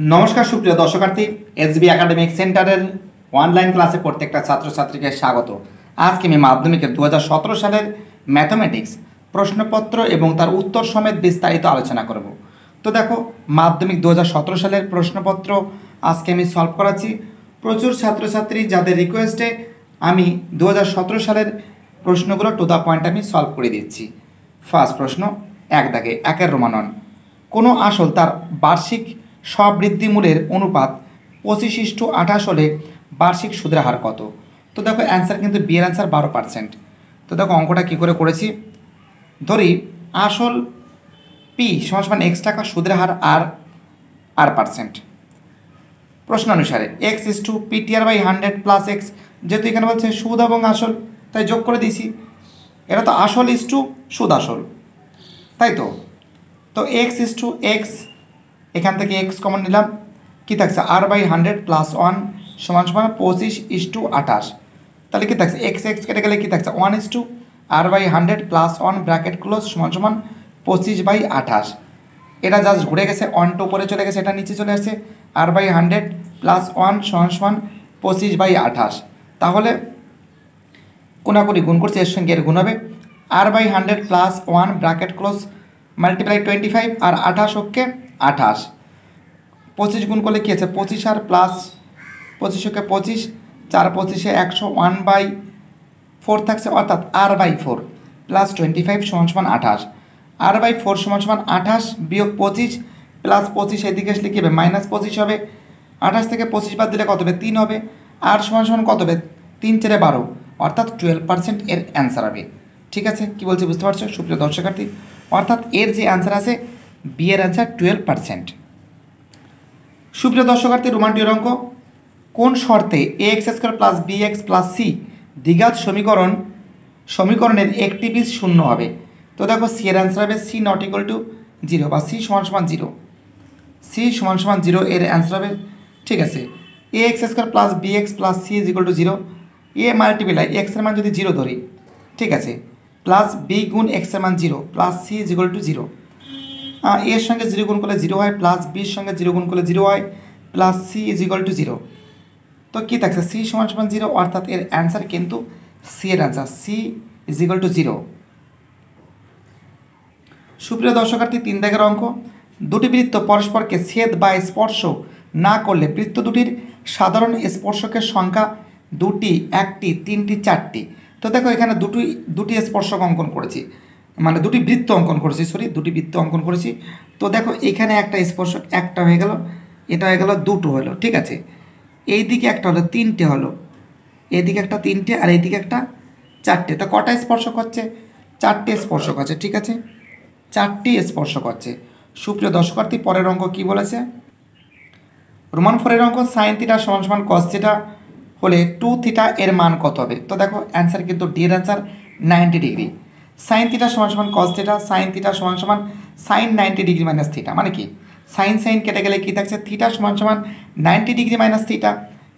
नमस्कार सुप्रिय दर्शकार्थी एसबी एकाडेमिक सेंटरेर अनलाइन क्लासे प्रत्येकटा छात्र छात्री के स्वागत। आज के मैं माध्यमिक 2017 साल मैथमेटिक्स प्रश्नपत्र एवं तार उत्तर समेत विस्तारित आलोचना करब। तो देखो माध्यमिक 2017 साल प्रश्नपत्र आज के सल्व कराची प्रचुर छात्र छात्री जादेर रिक्वेस्टे 2017 साल प्रश्नगुलो टू द पॉइंट सल्व कर दिच्छी। फार्स्ट प्रश्न एक दागे एकेर रोमानन कोनो आसल तार वार्षिक स्वबृद्धिमूलेर अनुपात 25:28 होले वार्षिक सूदेर हार कत। तो देखो आंसर किन्तु बी एर आंसर 12%। तो देखो अंकटा कि करे करेछि धरि आसल पी = एक्स टाका सूदेर हार आर परसेंट। प्रश्न अनुसारे x/PTR/100+x जेहेतु एखाने बोलछे सूद एबं आसल ताई जोग करे दिछि। एटा तो आसल = सूद आसल ताई तो x/x एखान एक्स कमन निलाम कि थाकछे r/100+1 = 25:28। ताहले कि थाकछे एक्स एक्स केटे गेले कि थाकछे 1:r/100+1 ब्रैकेट क्लोज = 25/28। एटा जस्ट घुरे गेछे वन टू परे चले गेछे एटा नीचे चले आसछे r/100+1 = 25/28। ताहले कोनाकोनी गुण करछे एर संगे एर गुण होबे r/100+1 ब्रैकेट क्लोज मल्टीप्लाई 25 और 28 ओके 28 25 गुण कर ले कि 25 और प्लस 25 के 25 4 25 101/4 थकसे अर्थात r/4+25 = 28 r/4 = 28 वियोग 25 प्लस 25 एदिके आसले कि होबे -25 होबे 28 थेके 25 बाद दिले कत होबे 3 होबे r = कत होबे 3 × 4 = 12 अर्थात 12% एर आंसर होबे। ठीक आछे कि बोलछि बुझते पारछो सुप्रिय दर्शकार्थी अर्थात एर जे आंसर आछे बी एर आंसर 12%। सुप्रिय दर्शकार्थी रोमांटिक अंक कोन शर्ते ax² + bx + c द्विघात समीकरणेर एकटी बीज शून्य होबे। तो देखो सी एर आंसर होबे c ≠ 0 बा c = 0 c = 0 एर आंसर होबे। ठीक आछे ax² + bx + c = 0 A multiply X एर मान जदि 0 धरि ठीक आछे प्लस बी गुण एक्स एर मान 0 प्लस c = 0 एर संगे 0 गुण कर ले 0 है प्लस बी संगे 0 गुण कर ले 0 है प्लस c = 0। तो कि थाकछे c = 0 अर्थात एर आंसर किन्तु सी एर आंसर c = 0। सुप्रिय दर्शकार्थी तीन दागेर अंक दुटी वृत्त परस्पर के छेद बा स्पर्श ना करले वृत्त दुटिर साधारण स्पर्शकेर संख्या 2टी 1टी 3टी 4टी। तो देखो एखाने दुटी स्पर्शक अंकन करेछि माने दुटी वृत्त अंकन करेछि सरि दुटी वृत्त अंकन करेछि। तो देखो एखाने एकटा स्पर्शक एकटा हये गेल एटा हये गेल दुटो हलो ठीक आछे एई दिके एकटा हलो तीनटे हलो एई दिके एकटा तीनटे आर एई दिके एकटा चारटे। तो कटा स्पर्शक होच्छे चारटे स्पर्शक आछे ठीक आछे चारटी स्पर्शक आछे। सुप्रिय दर्शकार्थी परेर अंक कि बोलेछे रोमान फरेर अंक sin थीटा = cos थीटा होले 2 थीटा एर मान कत होबे। तो देखो आंसर किन्तु d एर answer 90°। sin theta = cos theta sin theta = sin 90° - theta माने कि sin sin केटे गेले कि थाकछे थीटा = 90° - थीटा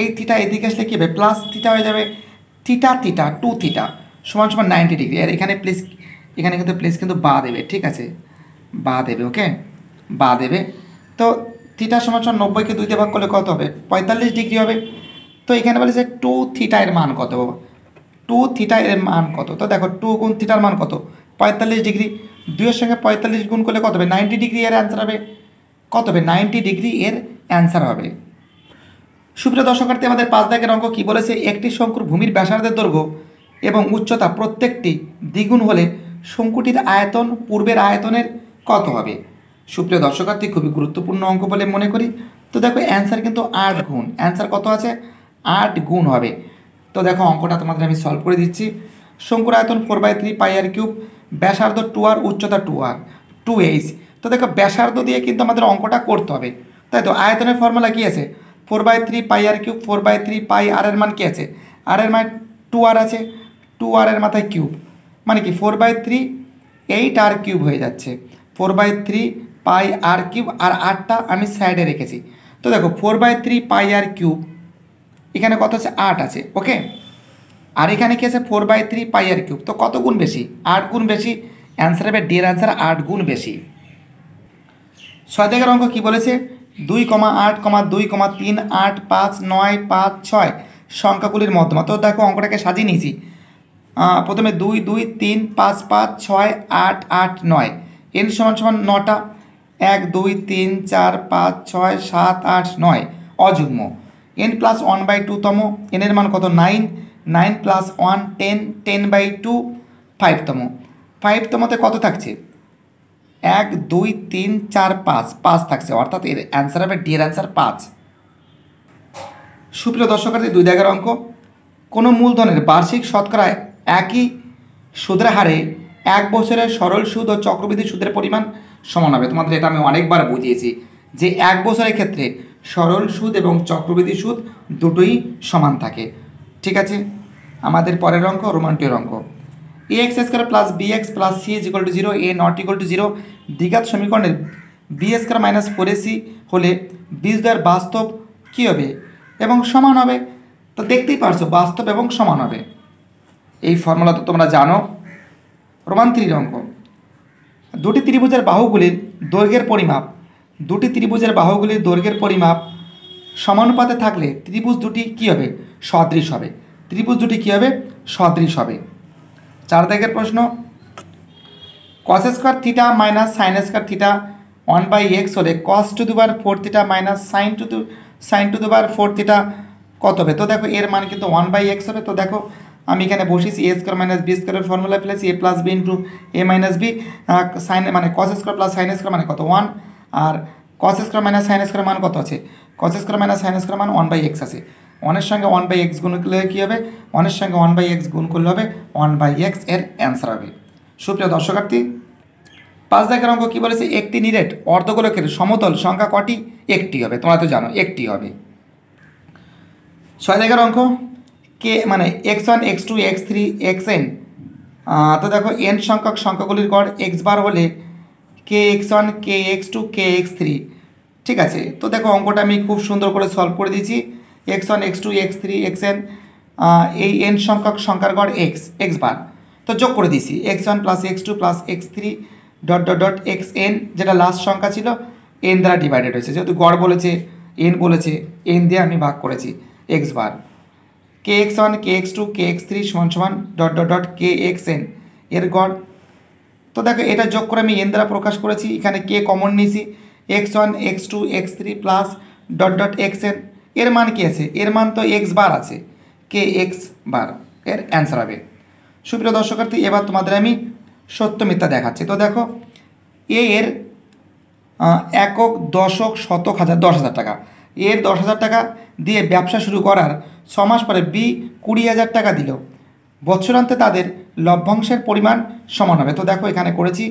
एई थीटा एदिके आसले कि होबे प्लस थीटा हये जाबे थीटा थीटा 2 थीटा = 90° आर एखाने प्लस एखाने किन्तु प्लस किन्तु बा देबे ठीक आछे बा देबे ओके बा देबे। तो थीटा = 90 के 2 ते भाग करले कत होबे 45° होबे। तो एखाने बोलेछे 2 थीटा एर मान कत होबे 2 थीटा एर मान कत। तो देखो 2 गुण थीटार मान कत 45°। 2 एर संगे 45 गुण करले कत होबे 90° एर आंसर होबे कत होबे 90° एर आंसर होबे। सुप्रिय दर्शकार्थी आमादेर 5 दागेर अंक कि बोलेछे एकटी शंकुर भूमिर व्यासार्धेर दैर्घ्य एवं उच्चता प्रत्येकटी द्विगुण होले शंकुटिर आयतन पूर्वेर आयतनेर कत होबे। सुप्रिय दर्शकार्थी खूबई गुरुत्वपूर्ण अंक बले मने करी। तो देखो आंसर किन्तु 8 गुण आंसर कत आछे 8 गुण होबे। तो देखो अंकटा तुम्हारे आमी सल्व कर दिच्छी शंकुर आयतन 4/3 πr³ व्यासार्ध 2r उच्चता 2h। तो देखो व्यासार्ध दिए किन्तु आमादेर अंकटा करते होबे ताई तो आयतनेर फर्मुला कि आछे 4/3 πr³ 4/3 πr एर मान कि आछे r एर मान 2r आछे 2r एर माथाय কিউব माने कि 4/3 8r³ হয়ে যাচ্ছে 4/3 πr³ আর 8টা আমি সাইডে রেখেছি। তো দেখো 4/3 πr³ এখানে কত আছে 8 আছে ওকে আর এখানে কি আছে 4/3 πr³ তো কত গুণ বেশি 8 গুণ বেশি आंसर হবে ডি এর आंसर 8 গুণ বেশি। 6 দাগের অঙ্ক কি বলেছে दुई कमा आठ कमा दुई कमा तीन आठ पाँच नय पाँच छय संख्यागुलिर मध्यमा। तो देखो अंकटाके साजिए निएछि प्रथमे दुई दुई तीन पाँच पाँच छय आठ आठ नय एन समान समान नटा एक दुई तीन चार पाँच छय सात आठ नय अजुग्म N plus one by two तम एनर मान कत nine nine plus one ten ten by two five तमते कत थाकछे एक दुई तीन चार पाँच पाँच थाकछे अर्थात एर आंसर हबे डी एर आंसर पाँच। सुप्रिय दर्शकार्थी दुई दागेर अंक कोनो मूलधनेर वार्षिक शतकरा एकई सूदेर हारे एक बछरेर सरल सूद और चक्रवृद्धि सूदेर परिमाण समान हबे। तोमादेर एटा आमि अनेकबार बुझिएछि जे एक बछरेर क्षेत्रे सरल सूद और चक्रवृद्धि सूद दुटोई समान थाके। ठीक आछे आमादेर परेर अंक रोमांटिक अंक ए X square plus B x plus C is equal to zero A not equal to zero द्विघात समीकरण बी स्कोर माइनस फोर ए सी होले बीज द्वार वास्तव कि होबे एवं समान होबे। तो देखते ही पारछो वास्तव एवं समान होबे एई फर्मुला तो तोमरा जानो। रोमान थ्री अंक दुटी त्रिभुजेर बाहुगुलिर दैर्घ्येर परिमाप दुटी त्रिभुजेर बाहुगुलिर दैर्घ्येर परिमाप समानुपाते थाकले त्रिभुज दुटी कि होबे सदृश होबे त्रिभुज दुटी कि होबे सदृश होबे। चार दागेर प्रश्न cos square theta minus sine square theta one by x होले कस टू दुबार four theta minus sine two दुबार फोर थीटा कत होबे। तो देखो एर मान किन्तु वन बाई एक्स होबे। तो देखो आमि एखाने बसिएछि ए स्कोर माइनस बी स्कोरेर फर्मुला फेलेछि A plus B into A minus B sine माने cos square plus sine square माने कत वन और cos square minus sine square मान कत आछे cos square minus sine square मान वन बाई एक्स आछे वन संगे वन बाई एक्स गुण कर वन संगे वन बाई एक्स गुण कर ले वन बाई एक्स एर आंसर है। सुप्रिय दर्शकार्थी पाँच दागेर अंक कि बोलेछे एकटी निरेट अर्धगोलकेर समतल संख्या कटी एकटी होबे। तोमरा तो जानो एकटी होबे। छय दागेर अंक के माने x one x two x three x N. तो देखो एन संख्यक संख्यागुलिर गड़ एक्स बार होले के एक्स वन के एक्स टू के एक्स थ्री। ठीक आछे तो देखो अंकटा आमि खूब सुंदर करे सल्व करे दिएछि x one x two x three x N संख्यक संख्यार गड़ एक्स एक्स बार। तो जोग कर दीसी x one plus x two plus x three dot dot dot x N जेटा लास्ट संख्या छिलो एन द्वारा डिवाइडेड होयेछे जेहेतु गड़ बोलेछे एन बोलेछे एन दिये आमि भाग करेछि एक्स बार के एक्स वन के एक्स टू के एक्स थ्री समान समान डट डट डट के एक्स एन एर गड़। तो देखो एटा जोग करे आमि एन द्वारा प्रकाश करेछि एखाने के कमन नियेछि x one x two x three plus dot dot x N एर मान कि आछे एर मान तो एक्स बार आछे के एक्स बार एर आंसर हबे। सुप्रिय दर्शकार्थी एबार तोमादेर आमि सत्य मिथ्या देखाच्छि। तो देखो ए एर एकक दशक शतक हजार दस हज़ार टाका एर दस हज़ार टाका दिए व्यवसा शुरू करार छ मास परे बी कुड़ी हज़ार टाका दिल बत्सरान्ते तादेर लभ्यांशेर परिमाण समान हबे। तो देखो एखाने करेछि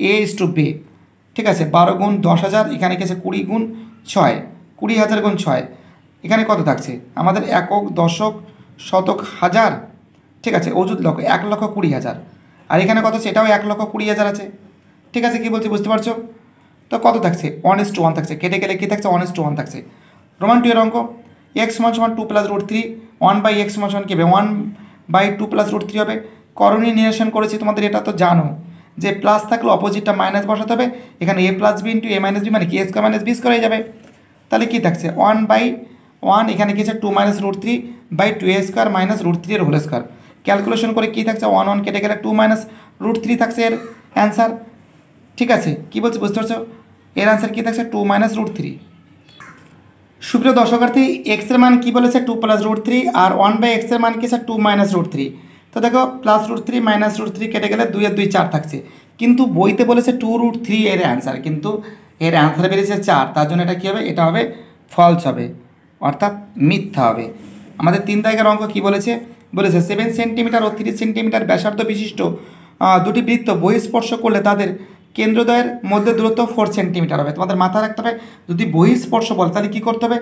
ए इज टू बी। ठीक आछे 12 गुण 10,000 एखाने कि आछे 20 गुण 6 20,000 गुण 6 एखाने कत थाकछे आमादेर एकक दशक शतक हजार। ठीक आछे ओजुत लक्ष 1,20,000 और एखाने कत सेटाओ 1,20,000 आछे। ठीक आछे कि बोलछि बुझते पारछो। तो कत थाकछे 1:1 थाकछे केटे गेले कि थाकछे 1:1 थाकछे। रोमान 2 एर अंक x = 2 + √3 1 / x = कि হবে 1 / 2 + √3 হবে। করণীয় নির্ণয় করেছি তোমাদের এটা তো জানো যে প্লাস থাকলে অপোজিটটা মাইনাস বসাতে হবে। এখানে a + b * a - b মানে কি a² - b² হয়ে যাবে। তাহলে কি থাকছে 1/1 এখানে কি আছে 2 - √3/2a² - √3 এর হোল স্কয়ার। ক্যালকুলেশন করে কি থাকছে 1 1 কেটে গেলে 2 - √3 থাকছে এর आंसर। ঠিক আছে কি বলছি বুঝতে পারছো এর आंसर কি থাকছে 2 - √3। সুপ্রিয় দর্শকার্থী x এর মান কি বলেছে 2 + √3 আর 1/x এর মান কি আছে 2 - √3। তো দেখো + √3 - √3 কেটে গেলে 2 আর 2 4 থাকছে কিন্তু বইতে বলেছে 2 √3 এর आंसर কিন্তু এর आंसर বেরিয়েছে 4 তার জন্য এটা কি হবে এটা হবে ফলস হবে अर्थात मिथ्या হবে। আমাদের তিন দাগের অঙ্ক কি বলেছে বলেছে 7 সেন্টিমিটার ও 3 সেন্টিমিটার ব্যাসার্ধ বিশিষ্ট দুটি বৃত্ত বহিঃস্পর্শ করলে তাদের কেন্দ্রদ্বয়ের মধ্যে দূরত্ব 4 সেন্টিমিটার হবে। তোমাদের মাথায় রাখতে হবে যদি বহিঃস্পর্শ বলে তাহলে কি করতে হবে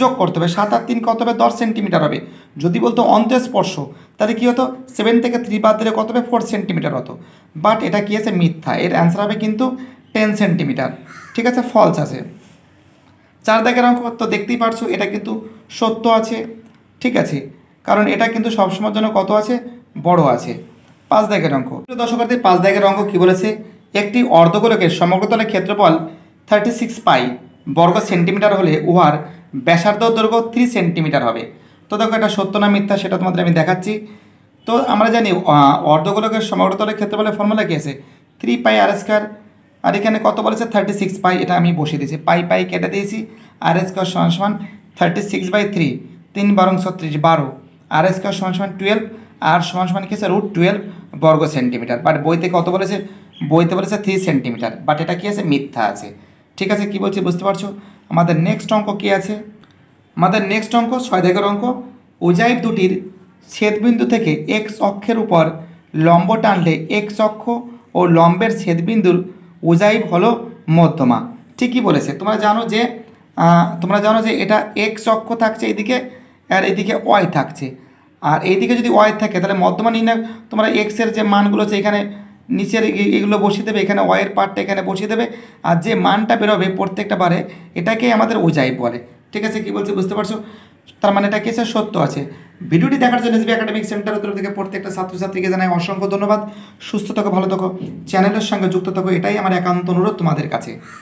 যোগ করতে হবে 7 আর 3 কত হবে 10 সেন্টিমিটার হবে। যদি বলতো অন্তঃস্পর্শ তাহলে কি হতো 7 থেকে 3 বাদ দিলে কত হবে 4 সেন্টিমিটার হতো। বাট এটা কি আছে মিথ্যা এর आंसर হবে কিন্তু 10 সেন্টিমিটার। ঠিক আছে ফলস আছে। चार दागेर अंक तो देखते ही पारछो एटा किन्तु सत्य आछे। ठीक आछे कारण एटा किन्तु सब समयेर जोन्नो कत आछे बड़ आछे। पाँच दागेर अंक दर्शकार्थी पाँच दागेर अंक कि बोलेछे एकटी अर्धगोलकेर समग्र तलेर क्षेत्रफल 36 पाई बर्ग सेंटीमिटार होले उहार व्यासार्ध दैर्घ्य 3 सेंटीमिटार होबे। तो देखो एटा सत्य ना मिथ्या सेटा तोमादेर आमि देखाच्छि। तो आमरा जानि अर्धगोलकेर समग्रतलेर क्षेत्रफलेर फर्मुला कि आछे 3 पाई r² और एखाने कत बोलेछे 36 पाई। एटा आमि बसिये दियेछि, पाई पाई केटे दियेछि, r² = 36/3, 3 × 12 = 36, 12, r² = 12, r = कि आछे √12 वर्ग सेंटीमिटार। बाट बोइते कत बोलेछे, बोइते बोलेछे 3 सेंटीमिटार, बाट एटा कि आछे मिथ्या आछे। ठीक है कि बोलছি বুঝতে পারছো। আমাদের নেক্সট অঙ্ক কি আছে, আমাদের নেক্সট অঙ্ক 6 দাগের অঙ্ক। উজাইব দুটির ছেদবিন্দু থেকে x অক্ষের উপর লম্ব টানলে x অক্ষ ও লম্বের ছেদবিন্দুর উজাইব হলো মধ্যমা। ঠিকই বলেছে। তোমরা জানো যে এটা x অক্ষ থাকছে এইদিকে আর এইদিকে y থাকছে, আর এইদিকে যদি y থাকে তাহলে মধ্যমা নির্ণয় তোমরা x এর যে মানগুলো আছে এখানে नीचे एगुलो बसिए देवे, एखाने वायर पार्ट एखाने बसिए देवे और जे मानटा बेरोबे प्रत्येकटा बारे एटाके आमादेर ओजाइब बोले। ठीक आछे कि बोलछि बुझते पारछो। तार माने एटा कि आछे सत्य आछे। भिडियोटी देखार जोन्नो एसबी एकाडेमिक सेंटर तरफ थेके प्रत्येकटा छात्र छात्रीके जानाई असंख्य धन्यवाद। सुस्थ थाको, भालो थाको, चैनलेर संगे जुक्त थाको, एटाई आमार एकान्त अनुरोध तुम्हादेर काछे।